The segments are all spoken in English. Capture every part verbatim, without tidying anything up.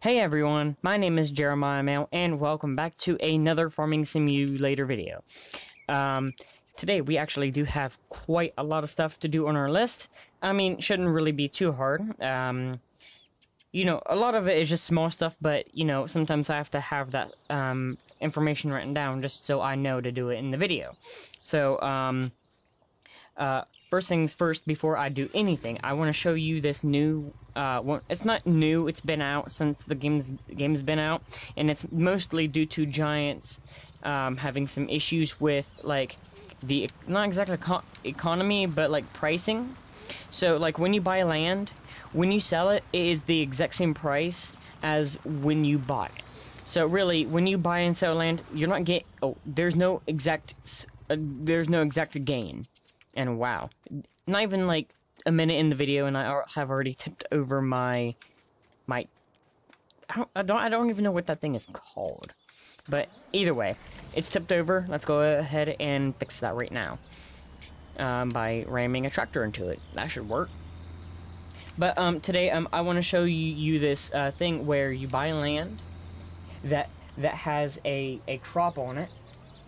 Hey everyone, my name is Jeremiah Mayle, and welcome back to another Farming Simulator video. Um, today we actually do have quite a lot of stuff to do on our list. I mean, shouldn't really be too hard. Um, you know, a lot of it is just small stuff, but, you know, sometimes I have to have that um, information written down just so I know to do it in the video. So, um, uh, first things first, before I do anything, I want to show you this new, uh, well, it's not new, it's been out since the game's, game's been out, and it's mostly due to Giants um, having some issues with, like, the, not exactly co economy, but, like, pricing. So, like, when you buy land, when you sell it, it is the exact same price as when you bought it. So, really, when you buy and sell land, you're not getting, oh, there's no exact, uh, there's no exact gain. And wow, not even like a minute in the video, and I have already tipped over my, my, I don't, I don't, I don't even know what that thing is called. But either way, it's tipped over. Let's go ahead and fix that right now um, by ramming a tractor into it. That should work. But um, today, um, I want to show you, you this uh, thing where you buy land that that has a a crop on it,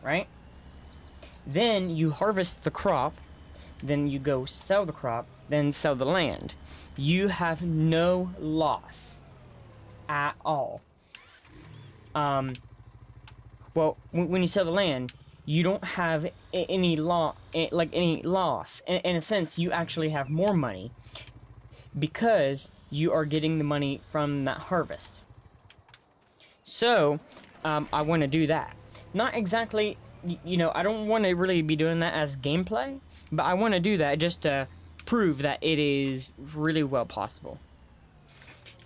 right? Then you harvest the crop. Then you go sell the crop, then sell the land. You have no loss at all. Um, well, when you sell the land, you don't have any lo- like any loss. In, in a sense, you actually have more money because you are getting the money from that harvest. So, um, I want to do that. Not exactly. You know, I don't want to really be doing that as gameplay, but I want to do that just to prove that it is really well possible.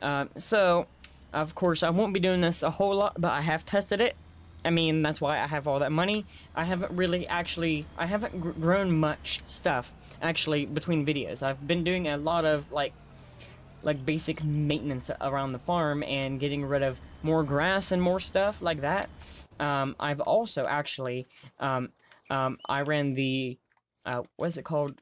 Um, so, of course, I won't be doing this a whole lot, but I have tested it. I mean, that's why I have all that money. I haven't really actually, I haven't gr grown much stuff, actually, between videos. I've been doing a lot of, like, like basic maintenance around the farm and getting rid of more grass and more stuff like that. Um, I've also actually, um, um, I ran the, uh, what is it called?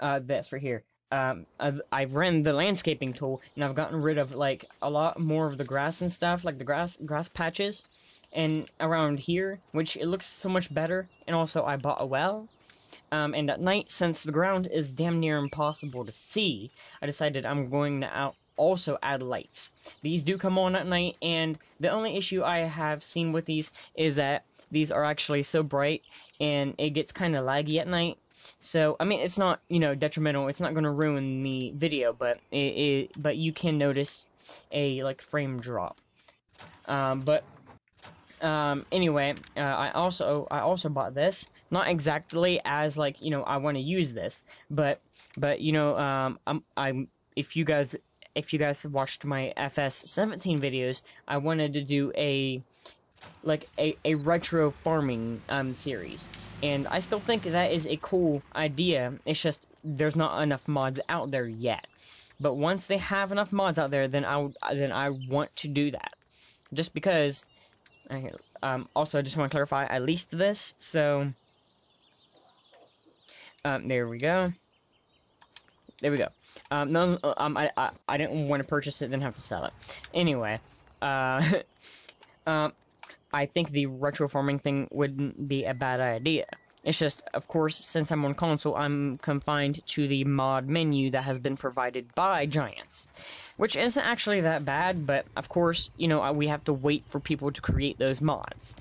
Uh, this right here. Um, I've, I've ran the landscaping tool, and I've gotten rid of, like, a lot more of the grass and stuff, like the grass, grass patches, and around here, which it looks so much better. And also I bought a well, um, and at night, since the ground is damn near impossible to see, I decided I'm going to out. Also add lights. These do come on at night, and the only issue I have seen with these is that these are actually so bright and it gets kind of laggy at night. So I mean, it's not, you know, detrimental, it's not going to ruin the video, but it, it but you can notice a like frame drop. Um, but um anyway, uh, I also I also bought this, not exactly as like, you know, I want to use this, but but you know, um I'm I'm if you guys If you guys have watched my F S seventeen videos, I wanted to do a like a, a retro farming um, series, and I still think that is a cool idea. It's just there's not enough mods out there yet. But once they have enough mods out there, then I then I want to do that. Just because. I, um, also, I just want to clarify. I leased this, so um, there we go. There we go. Um, no, um, I, I, I didn't want to purchase it, then have to sell it. Anyway, uh, um, I think the retro farming thing wouldn't be a bad idea. It's just, of course, since I'm on console, I'm confined to the mod menu that has been provided by Giants, which isn't actually that bad. But of course, you know, we have to wait for people to create those mods.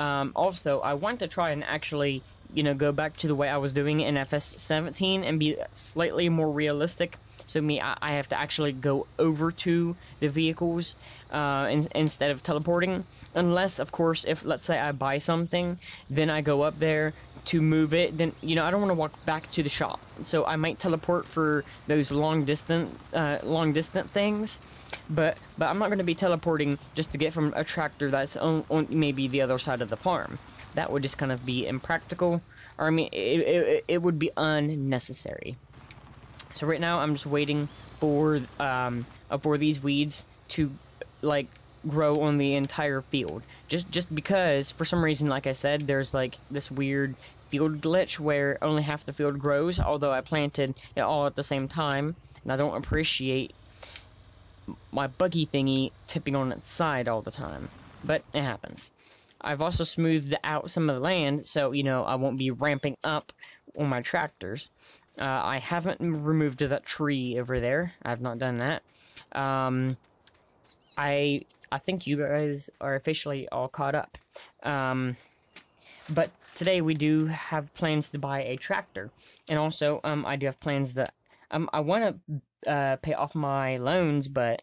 Um, also, I want to try and actually, you know, go back to the way I was doing it in F S seventeen and be slightly more realistic. So me, I, I have to actually go over to the vehicles uh, in, instead of teleporting. Unless, of course, if, let's say I buy something, then I go up there to move it. Then, you know, I don't want to walk back to the shop. So I might teleport for those long distant, uh, long distant things. But, but I'm not going to be teleporting just to get from a tractor that's on, on maybe the other side of the farm. That would just kind of be impractical. Or, I mean, it, it, it would be unnecessary. So right now I'm just waiting for um for these weeds to like grow on the entire field. Just just because for some reason, like I said, there's like this weird field glitch where only half the field grows. Although I planted it all at the same time, and I don't appreciate my buggy thingy tipping on its side all the time, but it happens. I've also smoothed out some of the land, so, you know, I won't be ramping up on my tractors. Uh, I haven't removed that tree over there. I've not done that. Um, I I think you guys are officially all caught up. Um, but today we do have plans to buy a tractor. And also, um, I do have plans that... Um, I want to uh, pay off my loans, but...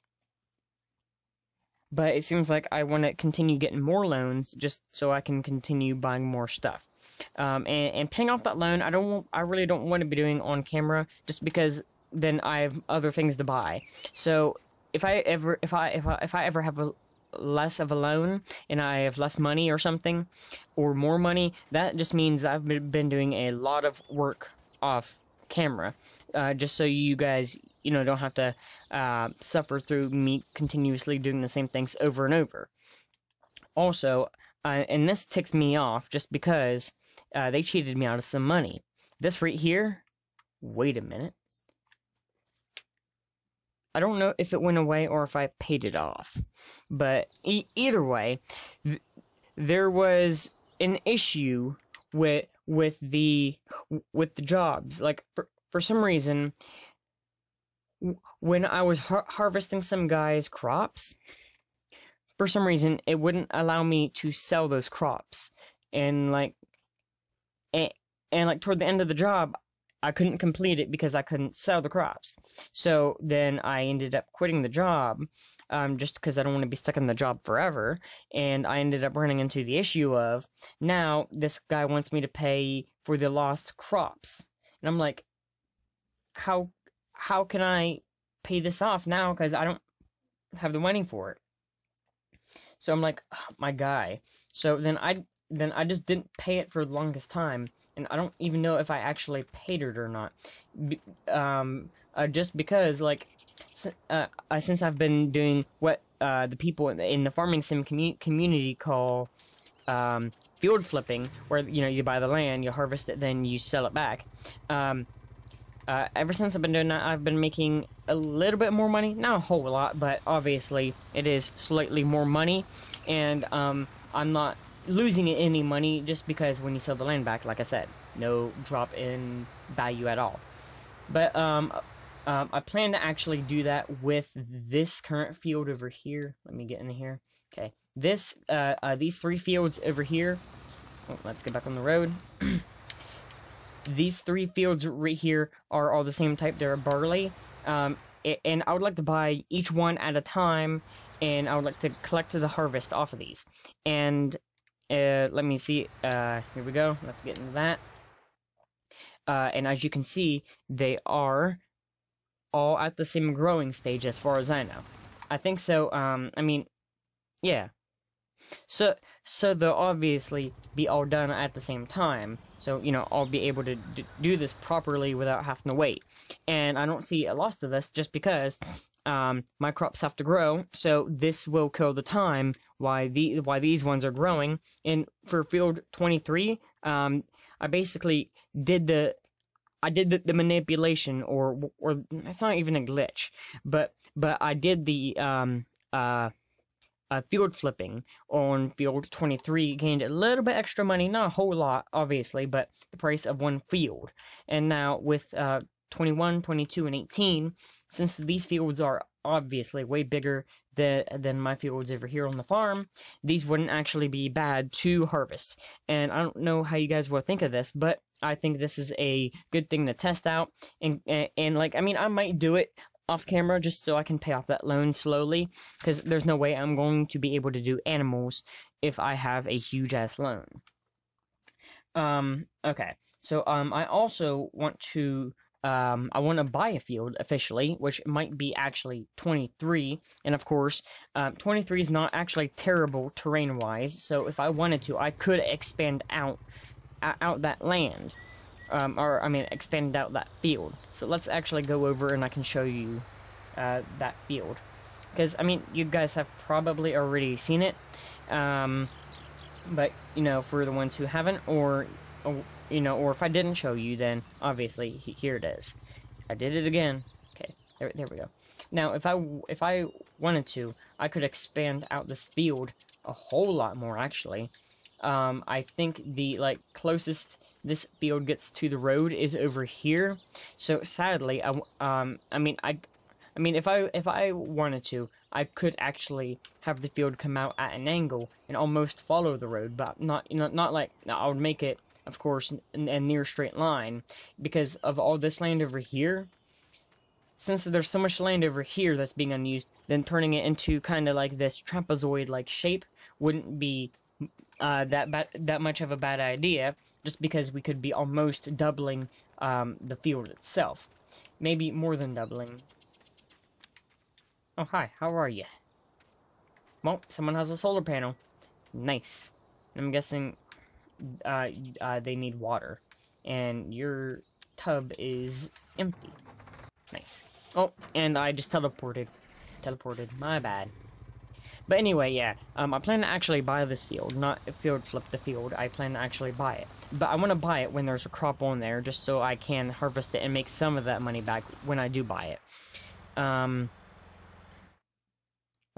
But it seems like I want to continue getting more loans just so I can continue buying more stuff. Um, and, and paying off that loan, I don't. Want, I really don't want to be doing on camera, just because then I have other things to buy. So if I ever, if I, if I, if I ever have a, less of a loan and I have less money or something, or more money, that just means I've been doing a lot of work off camera, uh, just so you guys. You know, don't have to uh, suffer through me continuously doing the same things over and over. Also, uh, and this ticks me off just because uh, they cheated me out of some money. This right here, wait a minute. I don't know if it went away or if I paid it off. But e either way, th there was an issue with with the with the jobs. Like for, for some reason. When I was har harvesting some guys' crops, for some reason, it wouldn't allow me to sell those crops. And, like, and, and like toward the end of the job, I couldn't complete it because I couldn't sell the crops. So then I ended up quitting the job, um, just because I don't want to be stuck in the job forever. And I ended up running into the issue of, now this guy wants me to pay for the lost crops. And I'm like, how... How can I pay this off now? Because I don't have the money for it. So I'm like, oh, my guy. So then I then I just didn't pay it for the longest time, and I don't even know if I actually paid it or not. Be, um, uh, just because like, uh, uh, since I've been doing what uh, the people in the, in the farming sim commu community call um, field flipping, where you know you buy the land, you harvest it, then you sell it back. Um, Uh, ever since I've been doing that, I've been making a little bit more money. Not a whole lot, but obviously it is slightly more money. And um, I'm not losing any money just because when you sell the land back, like I said, no drop in value at all. But um, um, I plan to actually do that with this current field over here. Let me get in here. Okay, this uh, uh, these three fields over here. Oh, let's get back on the road. These three fields right here are all the same type. They're barley, um, and I would like to buy each one at a time, and I would like to collect the harvest off of these. And uh, let me see. Uh, here we go. Let's get into that. Uh, and as you can see, they are all at the same growing stage, as far as I know. I think so. Um, I mean, yeah. So, so they'll obviously be all done at the same time. So, you know, I'll be able to d do this properly without having to wait. And I don't see a loss to this just because um, my crops have to grow. So this will kill the time why the why these ones are growing. And for field twenty-three, um, I basically did the I did the, the manipulation, or or it's not even a glitch, but but I did the um uh. Uh, field flipping on field twenty-three, gained a little bit extra money, not a whole lot obviously, but the price of one field. And now with uh, twenty-one, twenty-two, and eighteen, since these fields are obviously way bigger than, than my fields over here on the farm, these wouldn't actually be bad to harvest. And I don't know how you guys will think of this, but I think this is a good thing to test out. And, and, and like, I mean, I might do it off camera just so I can pay off that loan slowly, because there's no way I'm going to be able to do animals if I have a huge ass loan. Um, okay, so um, I also want to um, I want to buy a field officially, which might be actually twenty-three, and of course um, twenty-three is not actually terrible terrain wise, so if I wanted to, I could expand out out that land. Um, or, I mean, expand out that field. So let's actually go over and I can show you uh, that field. Because, I mean, you guys have probably already seen it. Um, but, you know, for the ones who haven't, or, or, you know, or if I didn't show you, then obviously here it is. I did it again. Okay, there, there we go. Now, if I, if I wanted to. I could expand out this field a whole lot more, actually. Um, I think the, like, closest this field gets to the road is over here. So, sadly, I, um, I mean, I, I mean, if I, if I wanted to, I could actually have the field come out at an angle and almost follow the road, but not, you know, not like, I would make it, of course, in a near straight line, because of all this land over here. Since there's so much land over here that's being unused, then turning it into kind of like this trapezoid-like shape wouldn't be Uh, that ba that much of a bad idea, just because we could be almost doubling um, the field itself, maybe more than doubling. Oh hi, how are you? Well, someone has a solar panel. Nice. I'm guessing uh, uh, they need water, and your tub is empty. Nice. Oh, and I just teleported. Teleported. My bad. But anyway, yeah, um, I plan to actually buy this field, not field flip the field, I plan to actually buy it. But I want to buy it when there's a crop on there, just so I can harvest it and make some of that money back when I do buy it. Um,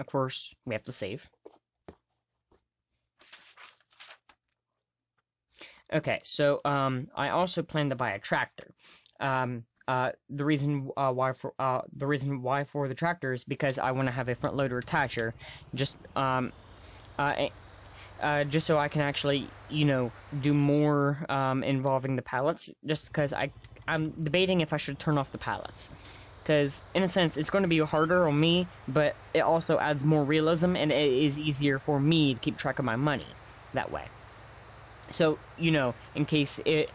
of course, we have to save. Okay, so um, I also plan to buy a tractor. Um, Uh, the reason uh, why for uh, the reason why for the tractor is because I want to have a front loader attacher, just um, uh, uh, just so I can actually, you know, do more um, involving the pallets. Just because I I'm debating if I should turn off the pallets, because in a sense it's going to be harder on me, but it also adds more realism and it is easier for me to keep track of my money that way. So, you know, in case it.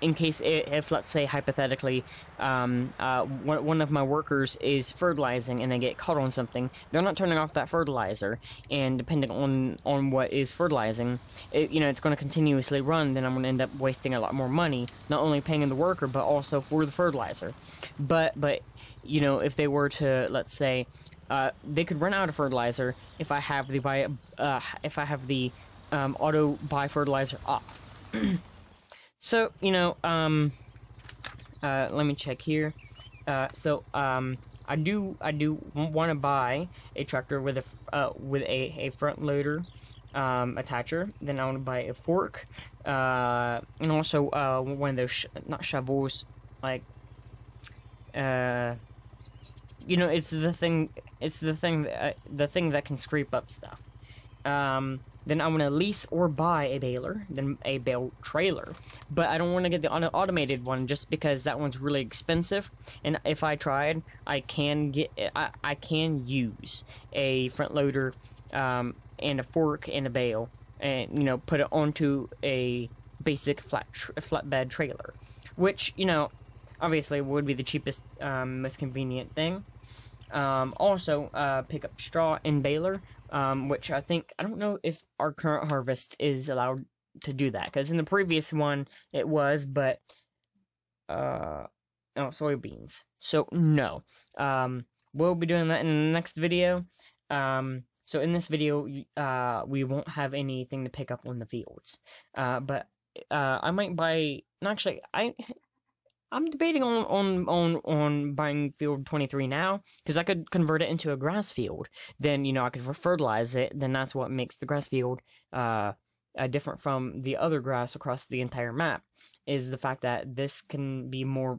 In case, it, if let's say hypothetically, um, uh, one, one of my workers is fertilizing and they get caught on something, they're not turning off that fertilizer, and depending on on what is fertilizing, it, you know, it's going to continuously run. Then I'm going to end up wasting a lot more money, not only paying the worker but also for the fertilizer. But but you know, if they were to, let's say, uh, they could run out of fertilizer if I have the buy, uh, if I have the um, auto buy fertilizer off. So, you know, um, uh, let me check here. Uh, so, um, I do, I do want to buy a tractor with a, uh, with a, a front loader, um, attacher. Then I want to buy a fork, uh, and also, uh, one of those, sh not shovels, like, uh, you know, it's the thing, it's the thing, that, uh, the thing that can scrape up stuff. Um, then I want to lease or buy a baler, then a bale trailer. But I don't want to get the auto automated one just because that one's really expensive. And if I tried, I can get, I, I can use a front loader um, and a fork and a bale, and you know, put it onto a basic flat tr flatbed trailer, which, you know, obviously would be the cheapest, um, most convenient thing. Um, also, uh, pick up straw and baler, um, which I think, I don't know if our current harvest is allowed to do that, because in the previous one, it was, but, uh, oh, soybeans, so, no, um, we'll be doing that in the next video. um, so in this video, uh, we won't have anything to pick up on the fields, uh, but, uh, I might buy, no, actually, I, I'm debating on on on, on buying field twenty-three now, because I could convert it into a grass field. Then, you know, I could fertilize it. Then that's what makes the grass field uh, uh different from the other grass across the entire map, is the fact that this can be more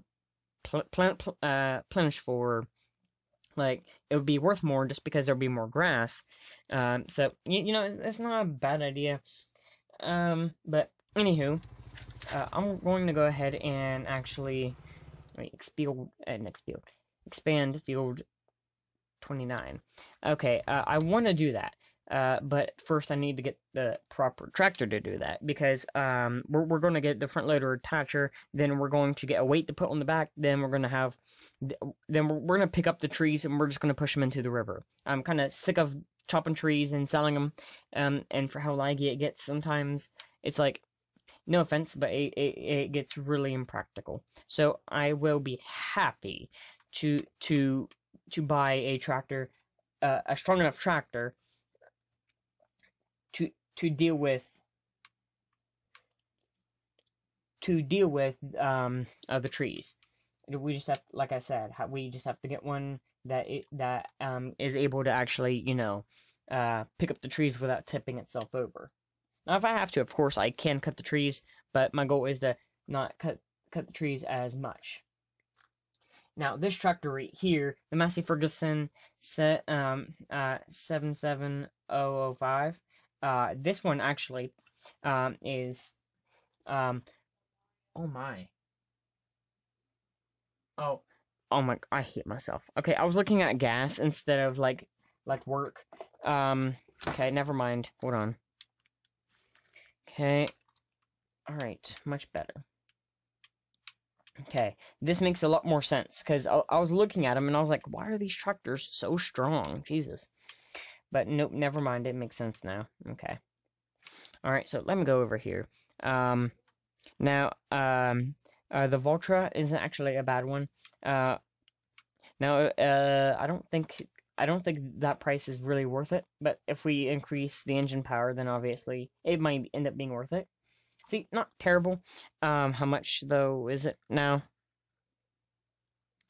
pl pl pl uh, plenish for, like, it would be worth more just because there'll be more grass. Um, so you, you know, it's, it's not a bad idea. Um, but anywho. Uh, I'm going to go ahead and actually wait, expield, uh, next field, expand field twenty-nine. Okay, uh, I want to do that, uh, but first I need to get the proper tractor to do that, because um, we're, we're going to get the front loader attacher, then we're going to get a weight to put on the back, then we're going to have, then we're, we're going to pick up the trees and we're just going to push them into the river. I'm kind of sick of chopping trees and selling them, um, and for how laggy it gets sometimes, it's like, no offense, but it, it, it gets really impractical. So I will be happy to to to buy a tractor, uh, a strong enough tractor to to deal with to deal with um uh, the trees. We just have, like I said, we just have to get one that it, that um is able to actually, you know, uh pick up the trees without tipping itself over. Now, if I have to, of course, I can cut the trees, but my goal is to not cut cut the trees as much. Now, this tractor right here, the Massey Ferguson set um uh seven seven zero zero five. Uh, this one actually um is um oh my oh. Oh my, I hate myself. Okay, I was looking at gas instead of, like, like work. Um, okay, never mind. Hold on. Okay. Alright, much better. Okay, this makes a lot more sense, because I, I was looking at them, and I was like, why are these tractors so strong? Jesus. But nope, never mind. It makes sense now. Okay. Alright, so let me go over here. Um, now, um... Uh, the Voltra isn't actually a bad one. Uh, now, uh, I don't think I don't think that price is really worth it. But if we increase the engine power, then obviously it might end up being worth it. See, not terrible. Um, how much though is it now?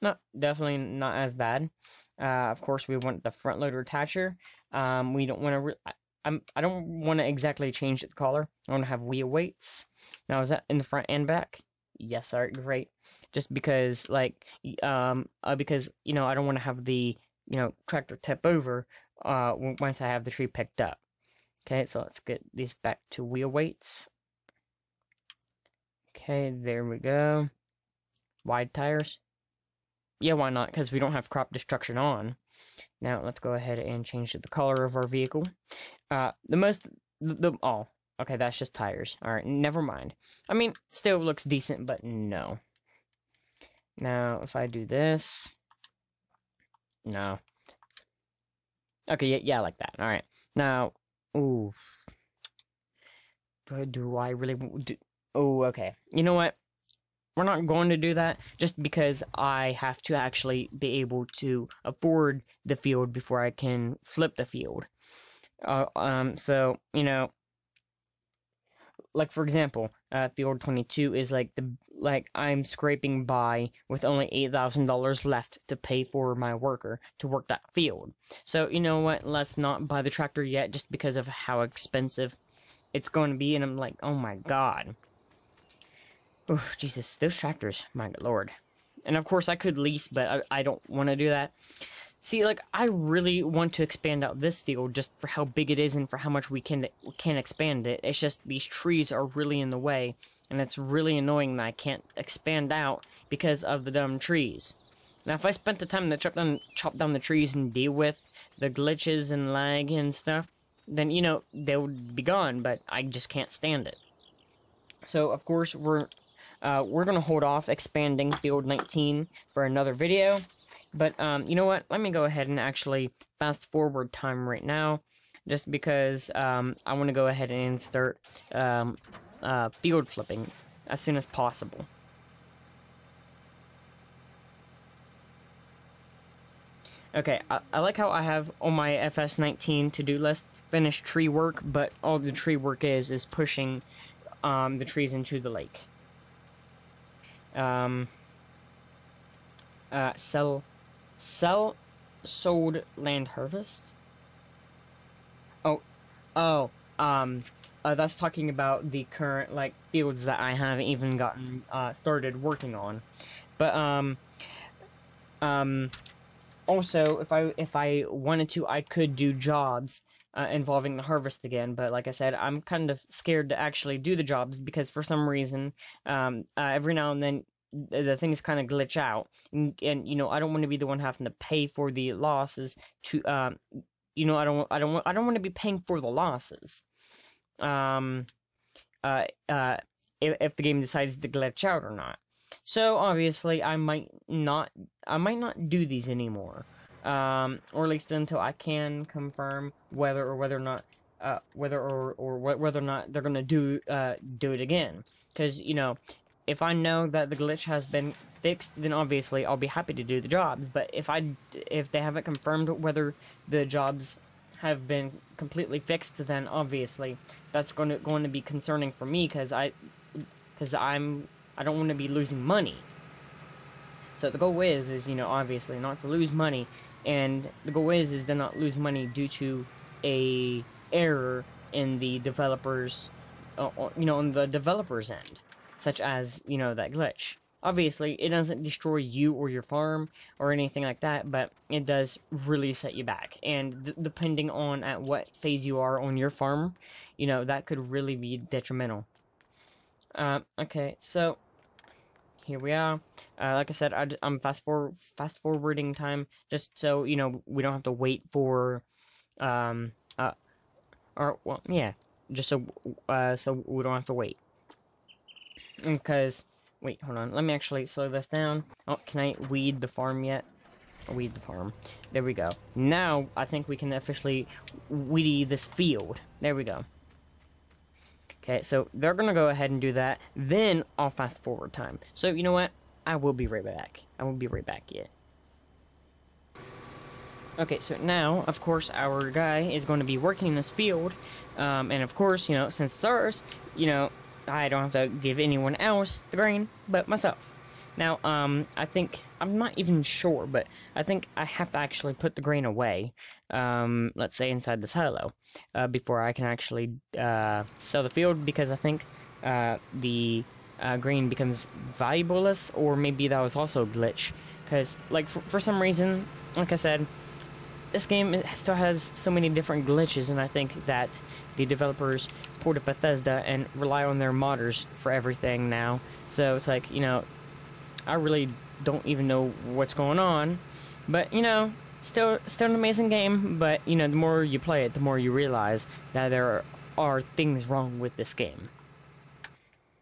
Not definitely not as bad. Uh, of course, we want the front loader attacher. Um, we don't want to. Re I'm I don't want to exactly change the collar. I want to have wheel weights. Now, is that in the front and back? Yes, all right, great. Just because, like, um, uh, because, you know, I don't want to have the, you know, tractor tip over uh, once I have the tree picked up. Okay, so let's get these back to wheel weights. Okay, there we go. Wide tires. Yeah, why not? Because we don't have crop destruction on. Now, let's go ahead and change the color of our vehicle. Uh, the most, the, the oh. Okay, that's just tires. All right, never mind. I mean, still looks decent, but no. Now, if I do this... No. Okay, yeah, yeah, like that. All right. Now, ooh. Do I, do I really... Do, oh, okay. You know what? We're not going to do that just because I have to actually be able to afford the field before I can flip the field. Uh, um. So, you know... Like, for example, uh, field twenty-two is like the like I'm scraping by with only eight thousand dollars left to pay for my worker to work that field. So you know what? Let's not buy the tractor yet, just because of how expensive it's going to be. And I'm like, oh my god, oh Jesus, those tractors, my lord. And of course, I could lease, but I, I don't want to do that. See, like, I really want to expand out this field just for how big it is and for how much we can we can expand it. It's just these trees are really in the way, and it's really annoying that I can't expand out because of the dumb trees. Now, if I spent the time to chop down, chop down the trees and deal with the glitches and lag and stuff, then, you know, they would be gone, but I just can't stand it. So, of course, we're, uh, we're going to hold off expanding field nineteen for another video. But, um, you know what, let me go ahead and actually fast forward time right now, just because, um, I want to go ahead and start, um, uh, field flipping as soon as possible. Okay, I, I like how I have on my F S nineteen to-do list, finish tree work, but all the tree work is, is pushing, um, the trees into the lake. Um, uh, sell... Sell sold land harvest. Oh, oh, um, uh, that's talking about the current, like, fields that I haven't even gotten uh, started working on. But um, um, also, if I if I wanted to, I could do jobs uh, involving the harvest again. But like I said, I'm kind of scared to actually do the jobs because for some reason, um, uh, every now and then. The things kind of glitch out, and, and you know, I don't want to be the one having to pay for the losses. To um, you know, I don't, I don't, I don't want to be paying for the losses. Um, uh, uh, if, if the game decides to glitch out or not. So obviously, I might not, I might not do these anymore. Um, or at least until I can confirm whether or whether or not, uh, whether or or whether or not they're gonna do uh do it again, because you know. If I know that the glitch has been fixed, then obviously I'll be happy to do the jobs. But if I, if they haven't confirmed whether the jobs have been completely fixed, then obviously that's going to going to be concerning for me because I, because I'm I don't want to be losing money. So the goal is, is, you know, obviously not to lose money, and the goal is, is to not lose money due to a error in the developer's, uh, you know, on the developer's end, such as, you know, that glitch. Obviously, it doesn't destroy you or your farm or anything like that, but it does really set you back. And d depending on at what phase you are on your farm, you know, that could really be detrimental. Uh, okay, so here we are. Uh, like I said, I, I'm fast forward, fast forwarding time just so, you know, we don't have to wait for, um, uh, or well, yeah, just so, uh, so we don't have to wait. Because. Wait, hold on. Let me actually slow this down. Oh, can I weed the farm yet? Weed the farm. There we go. Now, I think we can officially weedy this field. There we go. Okay, so they're going to go ahead and do that. Then I'll fast forward time. So, you know what? I will be right back. I will be right back yet. Okay, so now, of course, our guy is going to be working this field. Um, and, of course, you know, since it's ours, you know, I don't have to give anyone else the grain but myself. Now, um, I think, I'm not even sure, but I think I have to actually put the grain away, um, let's say inside the silo, uh, before I can actually, uh, sell the field, because I think, uh, the, uh, grain becomes valuableless, or maybe that was also a glitch, because, like, for, for some reason, like I said, this game still has so many different glitches, and I think that the developers ported Bethesda and rely on their modders for everything now. So it's like, you know, I really don't even know what's going on. But, you know, still still an amazing game, but, you know, the more you play it, the more you realize that there are things wrong with this game.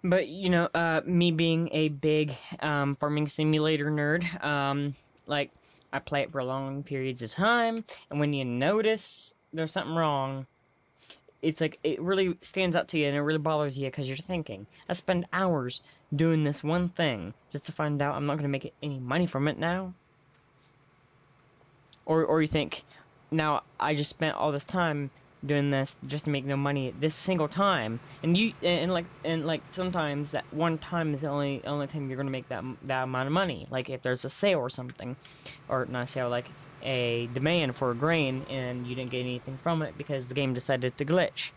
But, you know, uh, me being a big um, Farming Simulator nerd, um, like... I play it for long periods of time, and when you notice there's something wrong, it's like, it really stands out to you, and it really bothers you, because you're thinking, I spend hours doing this one thing, just to find out I'm not going to make any money from it now. Or, or you think, now, I just spent all this time doing this just to make no money this single time, and you, and, and like, and like, sometimes that one time is the only, only time you're gonna make that that amount of money. Like if there's a sale or something, or not a sale, like a demand for a grain, and you didn't get anything from it because the game decided to glitch.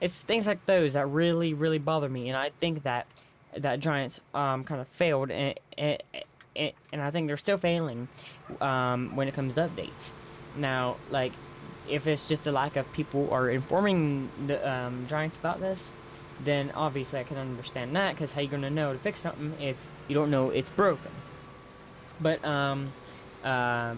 It's things like those that really, really bother me, and I think that that Giants um kind of failed, and and, and I think they're still failing um, when it comes to updates. Now, like. If it's just a lack of people are informing the um, Giants about this, then obviously I can understand that, because how you gonna know to fix something if you don't know it's broken? But um, uh,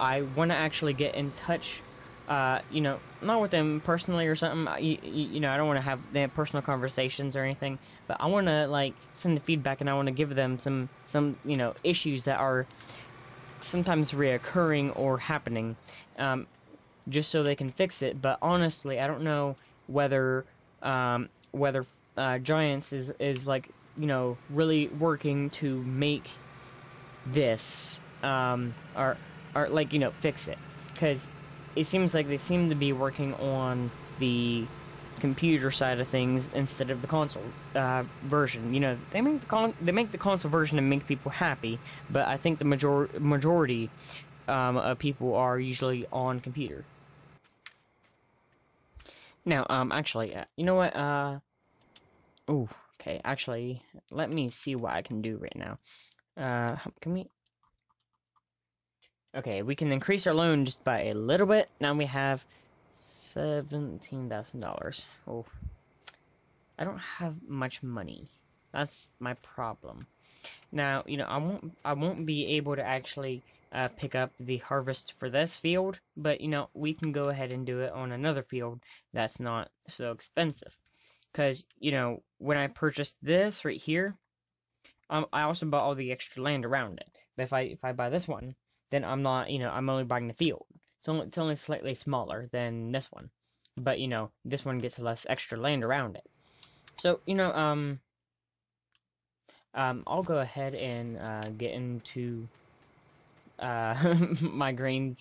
I want to actually get in touch, uh, you know, not with them personally or something. I, you, you know, I don't want to have their personal conversations or anything, but I want to like send the feedback, and I want to give them some some you know issues that are sometimes reoccurring or happening. Um, just so they can fix it, but honestly, I don't know whether, um, whether, uh, Giants is, is, like, you know, really working to make this, um, or, or, like, you know, fix it, because it seems like they seem to be working on the computer side of things instead of the console, uh, version. You know, they make the, con they make the console version to make people happy, but I think the major majority, um, of people are usually on computer. Now, um, actually, uh, you know what, uh, oh, okay, actually, let me see what I can do right now. Uh, can we, okay, we can increase our loan just by a little bit. Now we have seventeen thousand dollars, oh, I don't have much money, that's my problem. Now, you know, I won't, I won't be able to actually, uh, pick up the harvest for this field, but, you know, we can go ahead and do it on another field that's not so expensive. Because, you know, when I purchased this right here, um, I also bought all the extra land around it. But if I, if I buy this one, then I'm not, you know, I'm only buying the field. It's only, it's only slightly smaller than this one. But, you know, this one gets less extra land around it. So, you know, um... Um, I'll go ahead and uh, get into uh, my grain,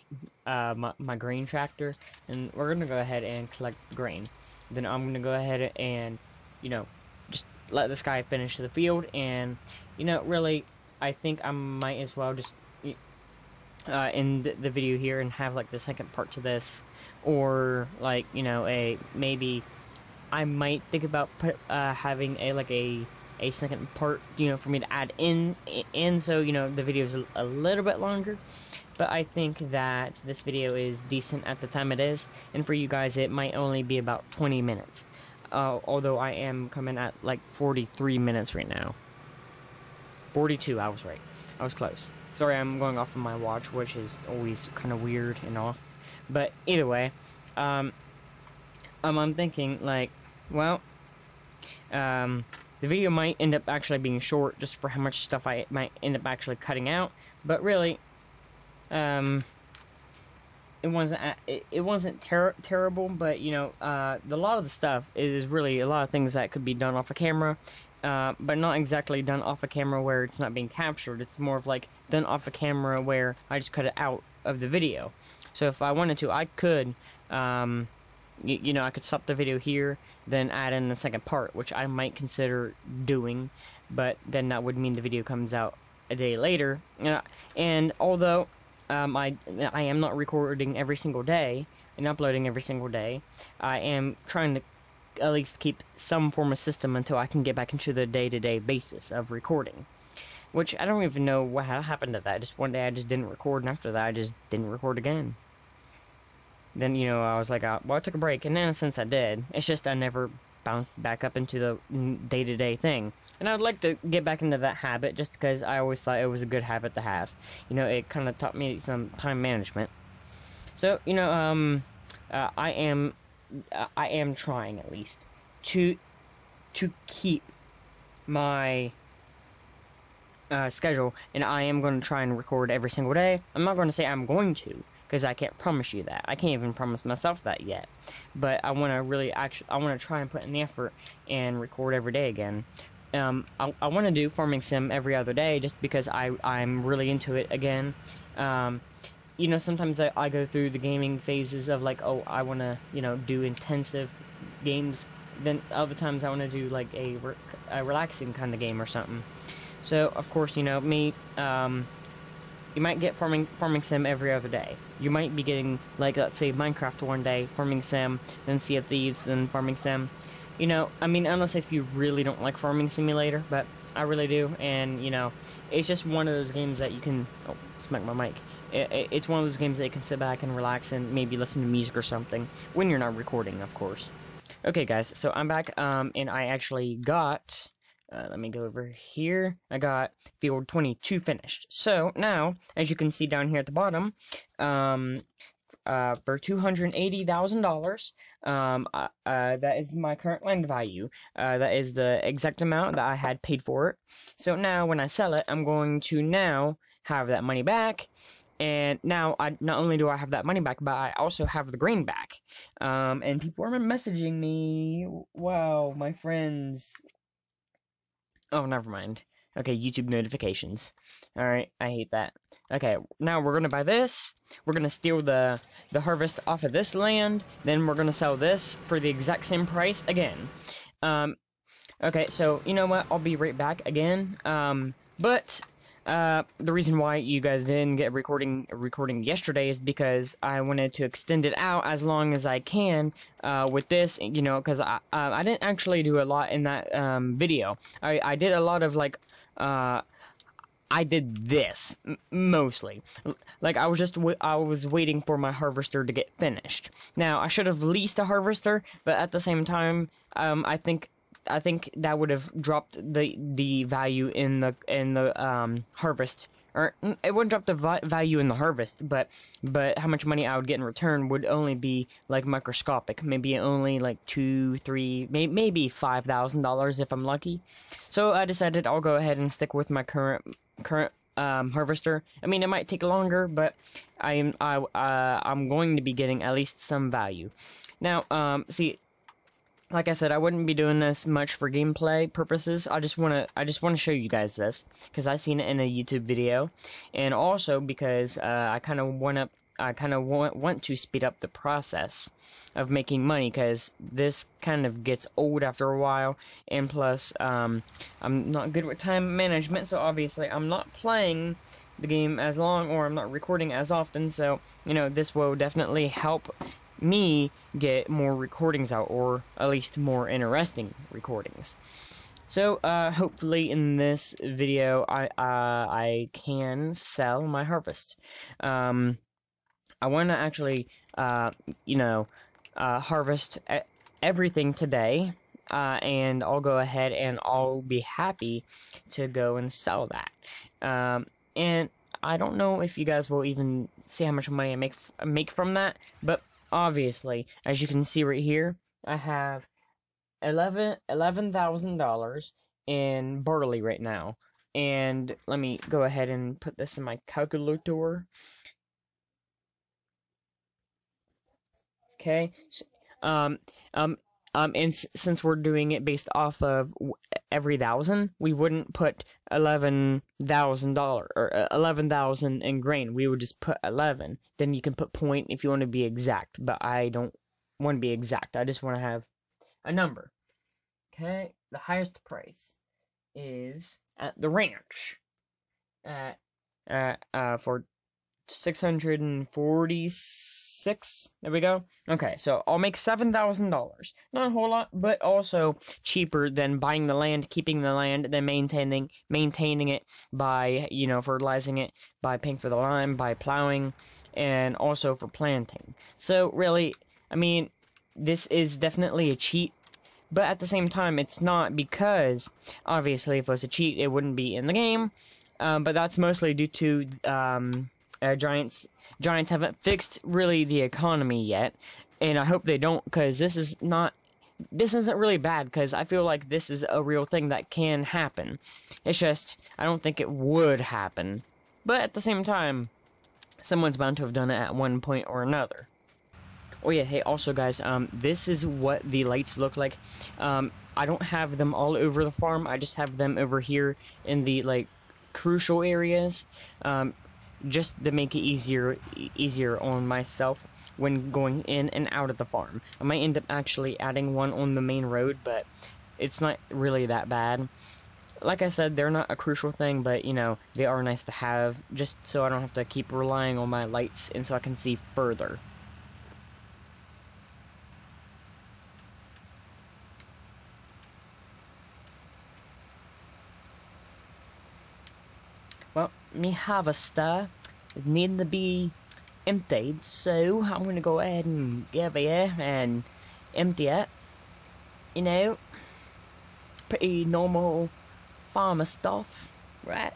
uh, my, my grain tractor, and we're gonna go ahead and collect grain. Then I'm gonna go ahead and, you know, just let this guy finish the field, and you know, really, I think I might as well just uh, end the video here and have like the second part to this, or like, you know, a maybe I might think about put, uh, having a like a a second part, you know, for me to add in in so, you know, the video is a, a little bit longer. But I think that this video is decent at the time it is, and for you guys it might only be about twenty minutes. Uh, although I am coming at like forty-three minutes right now. forty-two, I was right. I was close. Sorry, I'm going off of my watch, which is always kind of weird and off. But either way, um, um, I'm thinking like, well, um, the video might end up actually being short just for how much stuff I might end up actually cutting out. But really, um, it wasn't it, it wasn't ter terrible, but you know, uh, the, a lot of the stuff is really a lot of things that could be done off a camera. Uh, but not exactly done off a camera where it's not being captured. It's more of like done off a camera where I just cut it out of the video. So if I wanted to, I could, um, y you know, I could stop the video here, then add in the second part, which I might consider doing. But then that would mean the video comes out a day later. And, I, and although um, I I am not recording every single day and uploading every single day, I am trying to at least keep some form of system until I can get back into the day-to-day basis of recording, which I don't even know what happened to that. Just one day I just didn't record, and after that I just didn't record again. Then, you know, I was like, well, I took a break, and then since I did, it's just I never bounced back up into the day-to-day thing. And I'd like to get back into that habit, just because I always thought it was a good habit to have. You know, it kind of taught me some time management. So, you know, um, uh, I am I am trying at least to to keep my uh, schedule, and I am going to try and record every single day. I'm not going to say I'm going to, because I can't promise you that. I can't even promise myself that yet. But I want to really actually I want to try and put in the effort and record every day again. Um, I, I want to do Farming Sim every other day, just because I I'm really into it again. Um, You know, sometimes I, I go through the gaming phases of, like, oh, I want to, you know, do intensive games. Then other times I want to do, like, a, re a relaxing kind of game or something. So, of course, you know, me, um, you might get farming, farming Sim every other day. You might be getting, like, let's say, Minecraft one day, Farming Sim, then Sea of Thieves, then Farming Sim. You know, I mean, unless if you really don't like Farming Simulator, but I really do. And, you know, it's just one of those games that you can... Oh, smack my mic. It's one of those games that you can sit back and relax and maybe listen to music or something when you're not recording, of course. Okay, guys, so I'm back, um, and I actually got, uh, let me go over here, I got field twenty-two finished. So now, as you can see down here at the bottom, um, uh, for two hundred eighty thousand dollars, um, uh, uh, that is my current land value. Uh, that is the exact amount that I had paid for it. So now, when I sell it, I'm going to now have that money back. And now, I not only do I have that money back, but I also have the grain back. Um, and people are messaging me. Wow, my friends. Oh, never mind. Okay, YouTube notifications. All right, I hate that. Okay, now we're gonna buy this. We're gonna steal the the harvest off of this land. Then we're gonna sell this for the exact same price again. Um, okay, so you know what? I'll be right back again. Um, but. Uh, the reason why you guys didn't get recording recording yesterday is because I wanted to extend it out as long as I can uh, with this, you know, because I, uh, I didn't actually do a lot in that um, video. I, I did a lot of, like, uh, I did this, mostly. Like, I was just, w I was waiting for my harvester to get finished. Now, I should have leased a harvester, but at the same time, um, I think... I think that would have dropped the the value in the in the um harvest, or it wouldn't drop the vi value in the harvest, but but how much money I would get in return would only be like microscopic, maybe only like two, three, may maybe five thousand dollars if I'm lucky. So I decided I'll go ahead and stick with my current current um, harvester. I mean, it might take longer, but I am I uh, I'm going to be getting at least some value. Now, um, see. Like I said, I wouldn't be doing this much for gameplay purposes. I just wanna, I just wanna show you guys this because I seen it in a YouTube video, and also because uh, I kind of went up I kind of want, want to speed up the process of making money, because this kind of gets old after a while, and plus um, I'm not good with time management, so obviously I'm not playing the game as long, or I'm not recording as often, so you know, this will definitely help me get more recordings out, or at least more interesting recordings. So uh, hopefully in this video I uh, I can sell my harvest. Um, I want to actually uh, you know uh, harvest everything today, uh, and I'll go ahead and I'll be happy to go and sell that. Um, and I don't know if you guys will even see how much money I make make from that, but obviously, as you can see right here, I have eleven eleven thousand dollars in barley right now, and let me go ahead and put this in my calculator. Okay, um, um, um, and s since we're doing it based off of every thousand, we wouldn't put eleven thousand dollar or eleven thousand in grain. We would just put eleven. Then you can put point if you want to be exact, but I don't want to be exact. I just want to have a number. Okay, the highest price is at the ranch at uh, uh for six hundred forty-six. There we go. Okay, so I'll make seven thousand dollars, not a whole lot, but also cheaper than buying the land, keeping the land, then maintaining maintaining it by, you know, fertilizing it, by paying for the lime, by plowing, and also for planting. So really, I mean, this is definitely a cheat, but at the same time, it's not, because obviously if it was a cheat, it wouldn't be in the game. Um, but that's mostly due to um, uh, Giants. Giants haven't fixed really the economy yet, and I hope they don't, because this is not. This isn't really bad, because I feel like this is a real thing that can happen. It's just I don't think it would happen, but at the same time, someone's bound to have done it at one point or another. Oh yeah, hey, also guys, um, this is what the lights look like. Um, I don't have them all over the farm, I just have them over here in the, like, crucial areas, um, just to make it easier, easier on myself when going in and out of the farm. I might end up actually adding one on the main road, but it's not really that bad. Like I said, they're not a crucial thing, but, you know, they are nice to have, just so I don't have to keep relying on my lights, and so I can see further. Well, my harvester is needing to be emptied, so I'm going to go ahead and get over here and empty it. You know, pretty normal farmer stuff, right?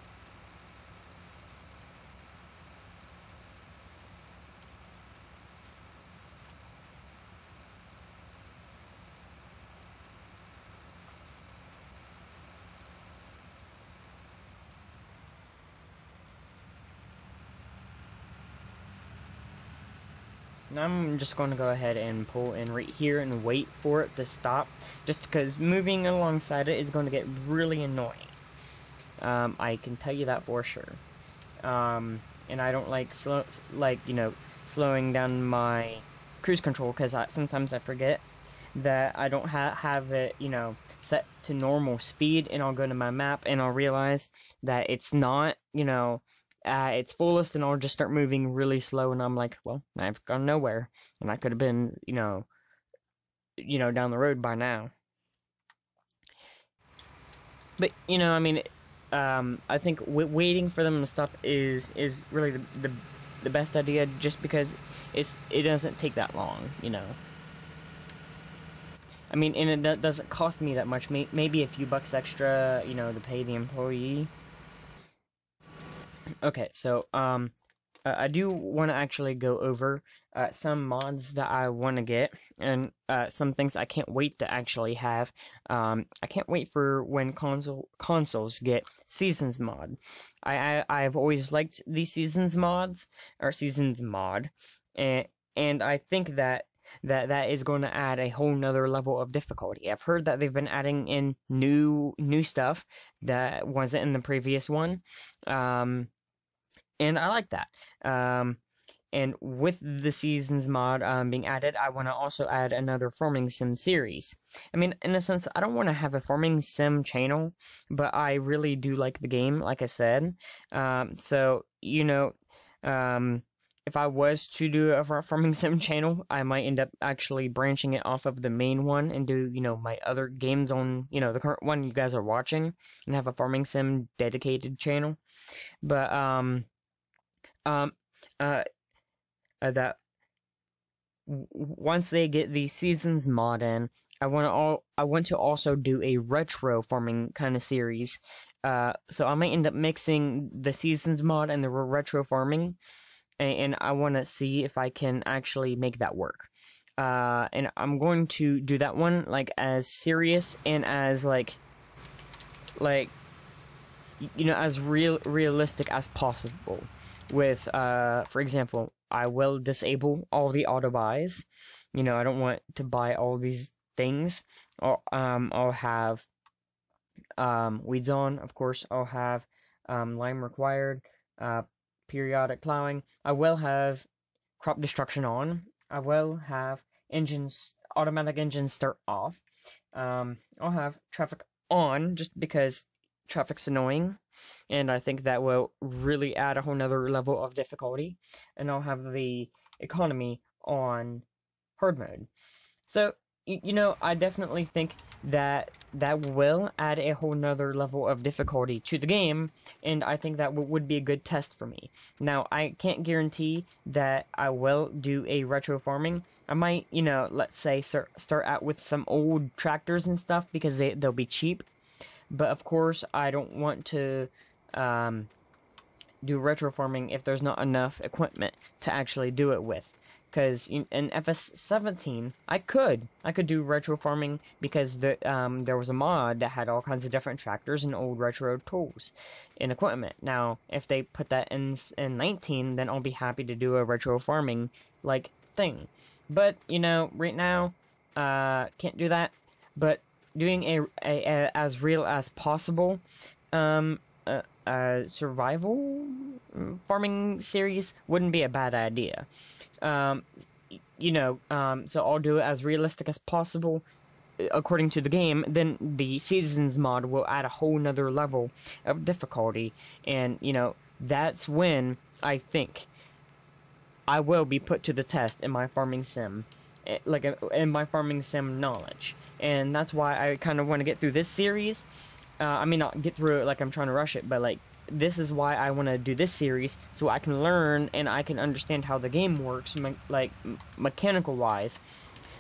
Now I'm just going to go ahead and pull in right here and wait for it to stop, just because moving alongside it is going to get really annoying. Um, I can tell you that for sure. Um, and I don't like slow, like you know, slowing down my cruise control, because I, sometimes I forget that I don't ha have it, you know, set to normal speed, and I'll go to my map and I'll realize that it's not, you know, Uh, it's fullest, and I'll just start moving really slow, and I'm like, well, I've gone nowhere, and I could have been, you know, you know, down the road by now. But, you know, I mean, um, I think w waiting for them to stop is is really the, the the best idea, just because it's it doesn't take that long, you know. I mean, and it doesn't cost me that much, may maybe a few bucks extra, you know, to pay the employee. Okay, so um, I do want to actually go over uh, some mods that I want to get, and uh, some things I can't wait to actually have. Um, I can't wait for when console consoles get Seasons Mod. I, I I've always liked the Seasons mods or Seasons Mod, and and I think that that that is going to add a whole nother level of difficulty. I've heard that they've been adding in new new stuff that wasn't in the previous one, um and I like that. Um And with the Seasons mod um, being added, I want to also add another Farming Sim series. I mean, in a sense, I don't want to have a Farming Sim channel, but I really do like the game, like I said. Um, so, you know, um, if I was to do a Farming Sim channel, I might end up actually branching it off of the main one and do, you know, my other games on, you know, the current one you guys are watching, and have a Farming Sim dedicated channel. But, um, um, uh, Uh, that w once they get the Seasons mod in, I want to all I want to also do a retro farming kind of series. Uh, so I might end up mixing the Seasons mod and the retro farming, and, and I want to see if I can actually make that work. Uh, and I'm going to do that one like as serious and as like like you know as real realistic as possible. With uh, for example, I will disable all the auto buys. You know, I don't want to buy all these things. I'll, um, I'll have um, weeds on, of course. I'll have um, lime required, uh, periodic plowing. I will have crop destruction on. I will have engines, automatic engines start off. Um, I'll have traffic on just because traffic's annoying, and I think that will really add a whole nother level of difficulty. And I'll have the economy on hard mode. So, you know, I definitely think that that will add a whole nother level of difficulty to the game, and I think that would be a good test for me. Now, I can't guarantee that I will do a retro farming. I might, you know, let's say start out with some old tractors and stuff because they, they'll be cheap. But of course, I don't want to um, do retro farming if there's not enough equipment to actually do it with. Because in F S seventeen, I could. I could do retro farming because the, um, there was a mod that had all kinds of different tractors and old retro tools and equipment. Now, if they put that in, in nineteen, then I'll be happy to do a retro farming like thing. But, you know, right now, uh, can't do that. But doing a, a, a as real as possible um uh, uh survival farming series wouldn't be a bad idea. Um you know um so I'll do it as realistic as possible according to the game. Then the Seasons mod will add a whole nother level of difficulty, and you know that's when I think I will be put to the test in my farming sim, like in my farming sim knowledge. And that's why I kind of want to get through this series. uh, I mean, not get through it like I'm trying to rush it, but like this is why I want to do this series, so I can learn and I can understand how the game works me like mechanical wise.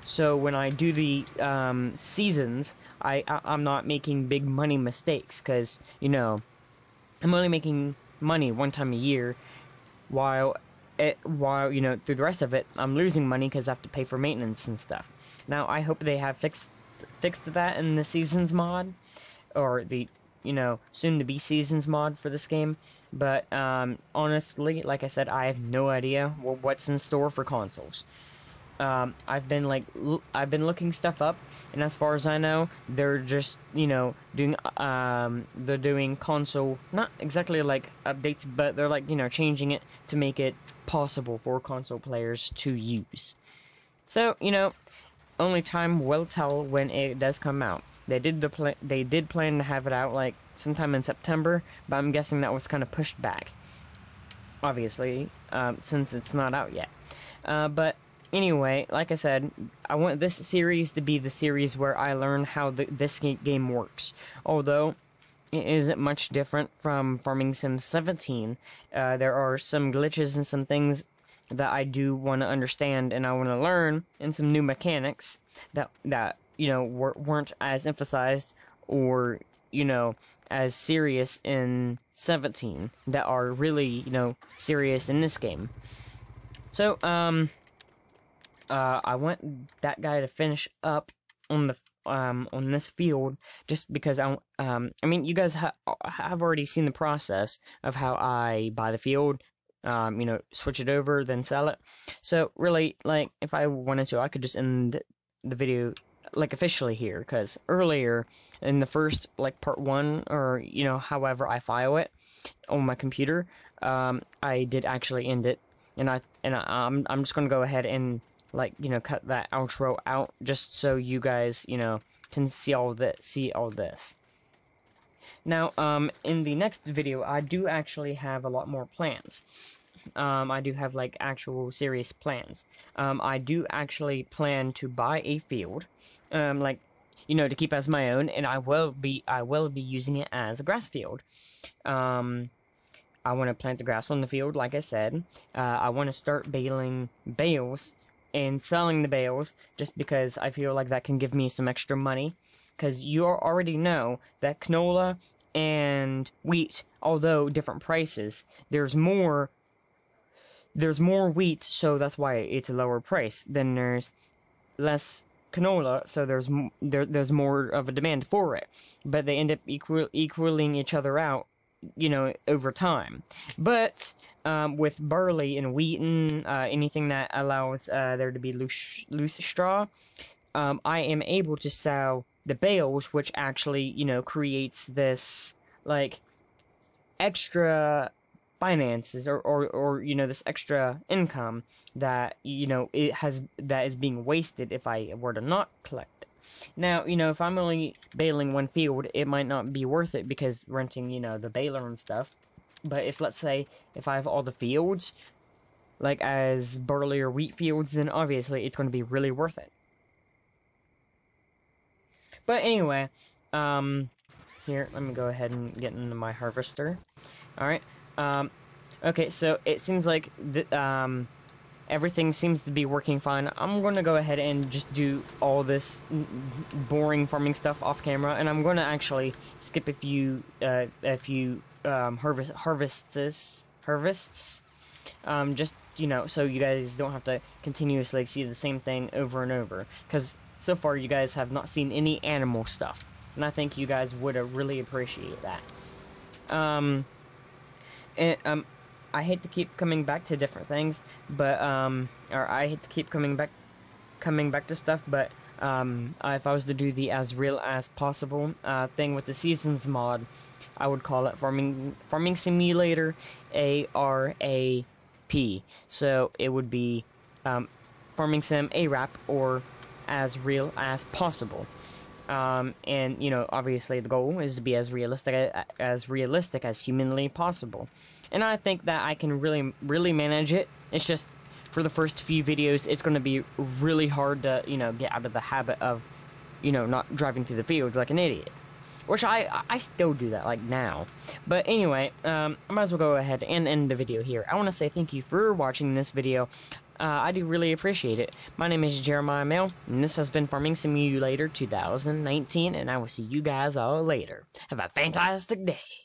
So when I do the um, seasons, I, I I'm not making big money mistakes, because you know I'm only making money one time a year, while It, while, you know, through the rest of it, I'm losing money because I have to pay for maintenance and stuff. Now, I hope they have fixed fixed that in the Seasons mod, or the, you know, soon-to-be Seasons mod for this game. But, um, honestly, like I said, I have no idea what's in store for consoles. Um, I've been, like, l I've been looking stuff up, and as far as I know, they're just, you know, doing, um, they're doing console, not exactly, like, updates, but they're, like, you know, changing it to make it possible for console players to use. So, you know, only time will tell when it does come out. They did the pl they did plan to have it out like sometime in September, but I'm guessing that was kind of pushed back, obviously, um, since it's not out yet. Uh, but anyway, like I said, I want this series to be the series where I learn how the, this game works, although it isn't much different from Farming Sim seventeen. Uh, there are some glitches and some things that I do want to understand and I want to learn, and some new mechanics that, that you know, were, weren't as emphasized or, you know, as serious in seventeen that are really, you know, serious in this game. So, um, uh, I want that guy to finish up on the um on this field, just because I um I mean you guys ha have already seen the process of how I buy the field, um you know switch it over, then sell it. So really, like, if I wanted to, I could just end the video like officially here, because earlier in the first like part one, or you know however I file it on my computer, um I did actually end it and I and I, I'm I'm just gonna go ahead and, like, you know, cut that outro out just so you guys, you know, can see all this. See all this. Now, um, in the next video, I do actually have a lot more plans. Um, I do have, like, actual serious plans. Um, I do actually plan to buy a field, um, like, you know, to keep as my own, and I will be, I will be using it as a grass field. Um, I want to plant the grass on the field, like I said. Uh, I want to start baling bales and selling the bales, just because I feel like that can give me some extra money. Because you already know that canola and wheat, although different prices, there's more... there's more wheat, so that's why it's a lower price. Then there's less canola, so there's m there, there's more of a demand for it. But they end up equal equaling each other out, you know, over time. But um, with barley and wheat and uh, anything that allows uh, there to be loose loose straw, um, I am able to sell the bales, which actually, you know, creates this, like, extra finances, or, or, or, you know, this extra income that, you know, it has, that is being wasted if I were to not collect it. Now, you know, if I'm only baling one field, it might not be worth it, because renting, you know, the baler and stuff. But if, let's say, if I have all the fields, like as barley or wheat fields, then obviously it's going to be really worth it. But anyway, um, here, let me go ahead and get into my harvester. Alright. Um, okay, so it seems like the, um, everything seems to be working fine. I'm going to go ahead and just do all this boring farming stuff off camera, and I'm going to actually skip a few, uh, a few, um, harvest, harvests, harvests, um, just, you know, so you guys don't have to continuously see the same thing over and over, because so far you guys have not seen any animal stuff, and I think you guys would uh, really appreciate that. Um... And, um, I hate to keep coming back to different things, but, um, or I hate to keep coming back, coming back to stuff, but, um, if I was to do the as real as possible, uh, thing with the Seasons mod, I would call it Farming, Farming Simulator A R A P, so it would be, um, Farming Sim A R A P, or as real as possible. Um, and, you know, obviously the goal is to be as realistic as realistic as humanly possible. And I think that I can really, really manage it. It's just, for the first few videos, it's going to be really hard to, you know, get out of the habit of, you know, not driving through the fields like an idiot. Which I, I still do that, like, now. But anyway, um, I might as well go ahead and end the video here. I want to say thank you for watching this video. Uh, I do really appreciate it. My name is Jeremiah Mayle, and this has been Farming Simulator two thousand nineteen, and I will see you guys all later. Have a fantastic day.